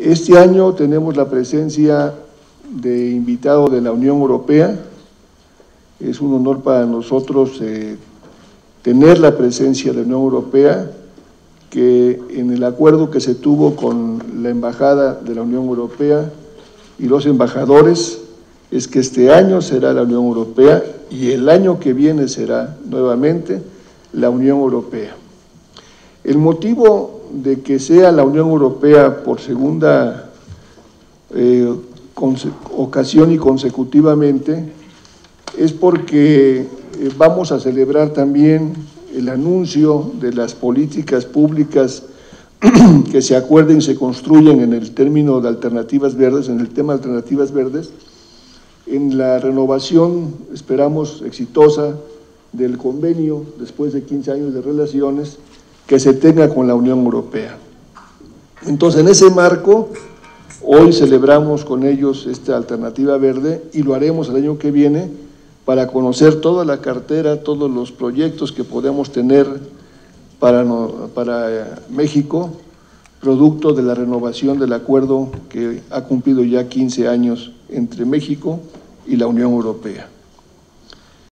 Este año tenemos la presencia de invitado de la Unión Europea. Es un honor para nosotros tener la presencia de la Unión Europea, que en el acuerdo que se tuvo con la Embajada de la Unión Europea y los embajadores, es que este año será la Unión Europea y el año que viene será nuevamente la Unión Europea. El motivo de que sea la Unión Europea por segunda ocasión y consecutivamente es porque vamos a celebrar también el anuncio de las políticas públicas que se acuerden y se construyen en el término de alternativas verdes, en el tema de alternativas verdes, en la renovación, esperamos, exitosa del convenio después de 15 años de relaciones que se tenga con la Unión Europea. Entonces, en ese marco, hoy celebramos con ellos esta alternativa verde y lo haremos el año que viene para conocer toda la cartera, todos los proyectos que podemos tener para México, producto de la renovación del acuerdo que ha cumplido ya 15 años entre México y la Unión Europea.